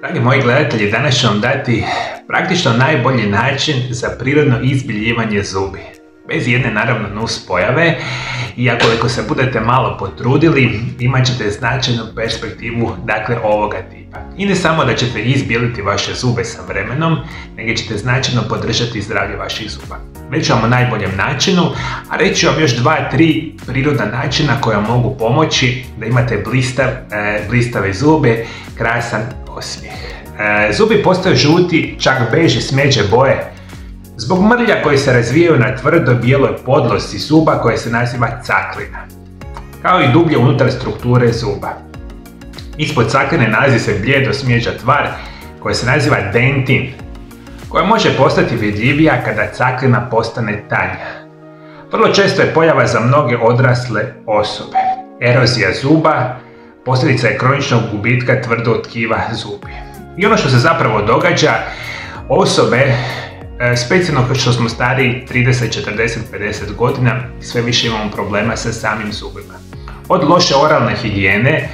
Dragi moji gledatelji, danas ću vam dati praktično najbolji način za prirodno izbjeljivanje zubi. Bez jedne naravno nuspojave i ako se budete malo potrudili, imat ćete značajnu perspektivu dakle ovoga tipa. I ne samo da ćete izbijeliti vaše zube sa vremenom, nego ćete značajno podržati zdravlje vaših zuba. Reći vam o najboljem načinu, a reći vam još 2-3 prirodna načina koja mogu pomoći da imate blistave zube, krasan osmijeh. Zubi postaju žuti, čak beži, smeđe boje, zbog mrlja koji se razvijaju na tvrdo bijeloj podlozi zuba koja se naziva caklina, kao i dublje unutar strukture zuba. Ispod cakline nalazi se bljedo smeđa tvar koja se naziva dentin, koja može postati vidljivija kada caklina postane tanja. Vrlo često je pojava za mnoge odrasle osobe. Erozija zuba posljedica je kroničnog gubitka tvrdog tkiva zubi. I ono što se zapravo događa, osobe specijalno što smo stariji 30, 40, 50 godina sve više imamo problema sa samim zubima. Od loše oralne higijene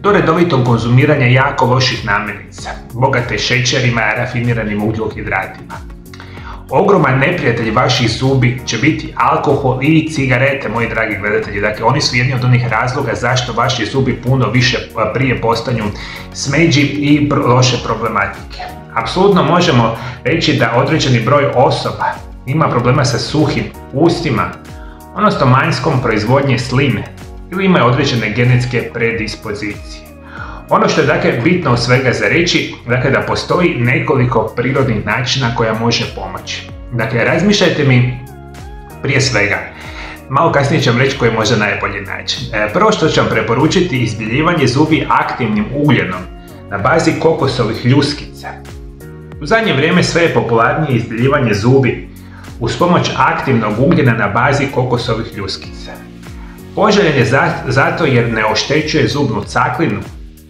do redovitog konzumiranja jako loših namirnica, bogate šećerima i rafiniranim ugljikohidratima. Ogroman neprijatelj vaših zubi će biti alkohol i cigarete, moji dragi gledatelji. Dakle, oni su jedni od onih razloga zašto vaši zubi puno više prije postanju smeđi i loše problematike. Apsolutno možemo reći da određeni broj osoba ima problema sa suhim ustima, odnosno manjskom proizvodnje sline ili imaju određene genetske predispozicije. Ono što je dakle bitno od svega za reći, dakle da postoji nekoliko prirodnih načina koja može pomoći. Dakle, razmišljajte mi prije svega, malo kasnije ću vam reći koji je možda najbolji način. Prvo što ću vam preporučiti je izbjeljivanje zubi aktivnim ugljenom na bazi kokosovih ljuskica. U zadnje vrijeme sve je popularnije izbjeljivanje zubi uz pomoć aktivnog ugljena na bazi kokosovih ljuskica. Poželjan je zato jer ne oštećuje zubnu caklinu,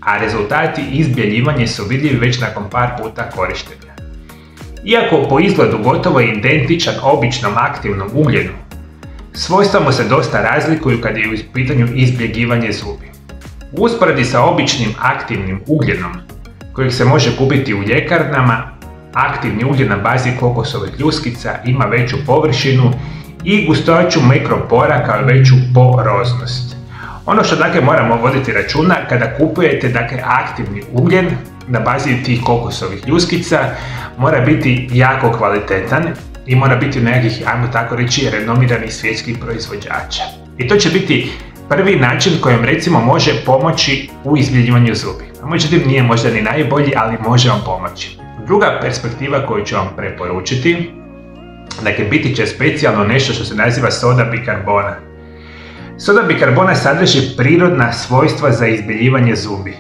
a rezultati izbjeljivanja su vidljivi već nakon par puta korištenja. Iako po izgledu gotovo je identičan običnom aktivnom ugljenu, svojstva mu se dosta razlikuju kad je u pitanju izbjegivanje zubi. U usporedbi sa običnim aktivnim ugljenom, kojeg se može kupiti u ljekarnama, aktivni ugljen na bazi kokosovih ljuskica ima veću površinu i gustoću mikropora kao i veću poroznost. Ono što dakle moramo voditi računa kada kupujete dakle aktivni ugljen na bazi tih kokosovih ljuskica mora biti jako kvalitetan i mora biti nekih, ajmo tako reći, renomiranih svjetskih proizvođača. I to će biti prvi način kojem recimo može pomoći u izbjeljivanju zubi. Međutim, nije možda ni najbolji, ali može vam pomoći. Druga perspektiva koju ću vam preporučiti, dakle, biti će specijalno nešto što se naziva soda bikarbona. Soda bikarbona sadrži prirodna svojstva za izbjeljivanje zubi,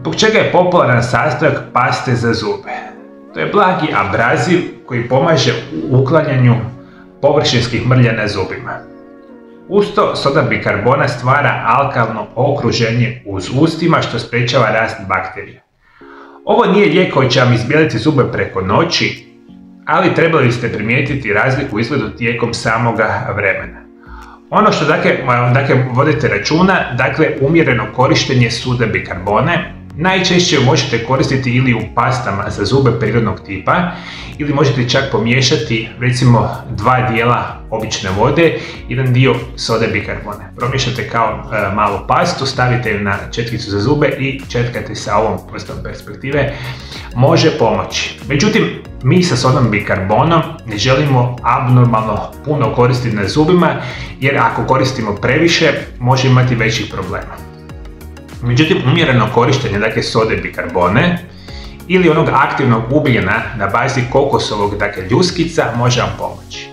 zbog čega je popularan sastojak paste za zube. To je blagi abraziv koji pomaže u uklanjanju površinskih mrlja na zubima. Usto, soda bikarbona stvara alkalno okruženje uz ustima što sprečava rast bakterija. Ovo nije lijek koji će vam izbijeliti zube preko noći, ali trebali biste primijetiti razliku u izgledu tijekom samoga vremena. Ono što dakle vodite računa, dakle umjereno korištenje sode bikarbone, najčešće ju možete koristiti ili u pastama za zube prirodnog tipa ili možete čak pomiješati recimo 2 dijela obične vode, jedan dio sode bikarbone. Promiješate kao malu pastu, stavite ju na četkicu za zube i četkate sa ovom prstom perspektive, može pomoći. Međutim, mi sa sodom bikarbonom ne želimo abnormalno puno koristiti na zubima jer ako koristimo previše može imati većih problema. Međutim, umjereno korištenje dakle sode bikarbone ili onog aktivnog ugljena na bazi kokosovog dakle ljuskica može vam pomoći.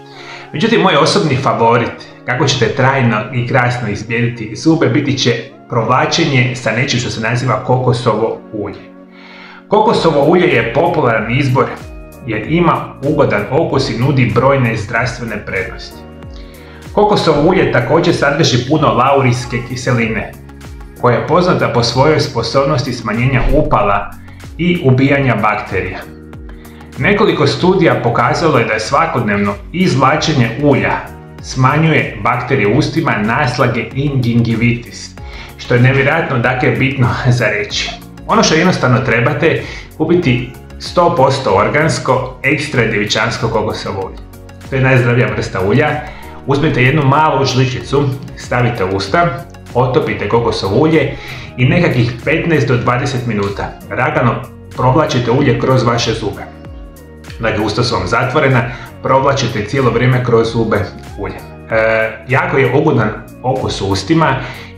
Međutim, moj osobni favorit kako ćete trajno i krasno izbjeliti zube biti će provlačenje sa nečim što se naziva kokosovo ulje. Kokosovo ulje je popularan izbor jer ima ugodan okus i nudi brojne zdravstvene prednosti. Kokosovo ulje također sadrži puno laurijske kiseline, koja je poznata po svojoj sposobnosti smanjenja upala i ubijanja bakterija. Nekoliko studija pokazalo je da je svakodnevno izvlačenje ulja smanjuje bakterije u ustima, naslage i gingivitis, što je nevjerojatno dakle bitno za reći. Ono što jednostavno trebate, kupiti 100% organsko, ekstra djevičansko kokosovo ulje. To je najzdravija vrsta ulja. Uzmite jednu malu žličicu, stavite u usta, otopite kokosovo ulje i nekakvih 15 do 20 minuta lagano provlačite ulje kroz vaše zube. Dakle, usta su vam zatvorena, provlačite cijelo vrijeme kroz zube ulje. Jako je ugodan okus u ustima,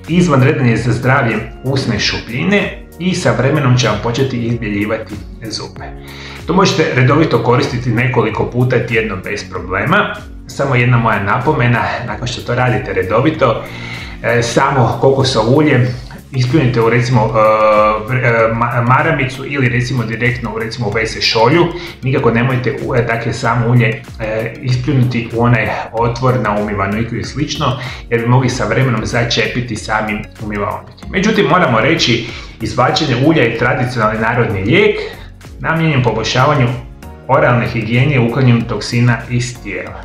izvanredan je za zdravlje usne šupljine i sa vremenom će vam početi izbjeljivati zube. To možete redovito koristiti nekoliko puta tjedno bez problema. Samo jedna moja napomena, nakon što to radite redovito, samo kokosovo ulje ispljunite u recimo maramicu ili recimo direktno u WC šolju, nikako nemojte dakle samo ulje ispljunuti u onaj otvor na umivaoniku i slično, jer bi mogli sa vremenom začepiti samim umivaonikom. Međutim, moramo reći, izvlačenje ulja je tradicionalni narodni lijek namijenjen poboljšavanju oralne higijene i uklanjanju toksina iz tijela.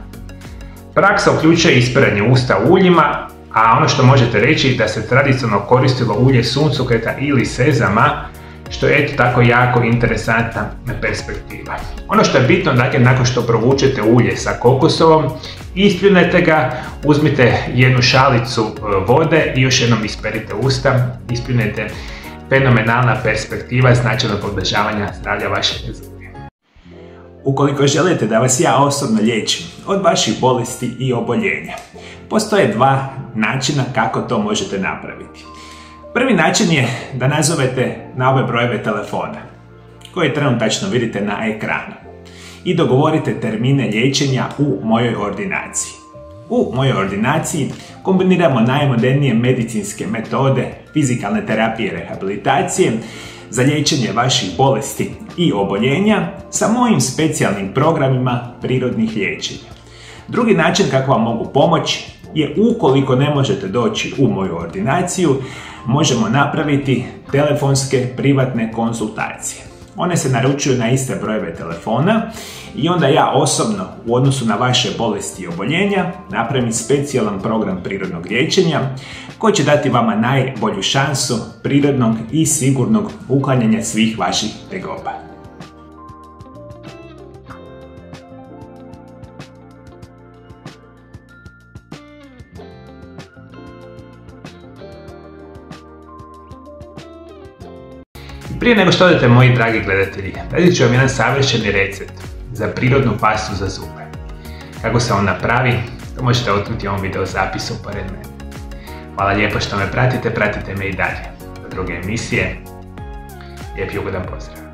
Praksa uključuje ispiranje usta uljima, a ono što možete reći da se tradicionalno koristilo ulje suncokreta ili sezama, što je eto tako jako interesantna perspektiva. Ono što je bitno, dakle, nakon što provučete ulje sa kokosovom, ispljunete ga, uzmite jednu šalicu vode i još jednom isperite usta, ispljunete. Fenomenalna perspektiva značajnog poboljšavanja zdravlja vaše zube. Ukoliko želite da vas ja osobno liječim od vaših bolesti i oboljenja, postoje dva načina kako to možete napraviti. Prvi način je da nazovete na ove brojeve telefona, koje trenutačno vidite na ekranu, i dogovorite termine liječenja u mojoj ordinaciji. U mojoj ordinaciji kombiniramo najmodernije medicinske metode, fizikalne terapije i rehabilitacije za liječenje vaših bolesti i oboljenja sa mojim specijalnim programima prirodnih liječenja. Drugi način kako vam mogu pomoći je, ukoliko ne možete doći u moju ordinaciju, možemo napraviti telefonske privatne konzultacije. One se naručuju na iste brojeve telefona i onda ja osobno u odnosu na vaše bolesti i oboljenja napravim specijalan program prirodnog liječenja koji će dati vama najbolju šansu prirodnog i sigurnog uklanjanja svih vaših tegoba. Prije nego što odete, moji dragi gledatelji, radit ću vam jedan savršeni recept za prirodnu pastu za zube. Kako se on napravi, to možete otkriti u ovom videozapisu pored mene. Hvala lijepo što me pratite, pratite me i dalje. Do druge emisije, lijep ugodan pozdrav.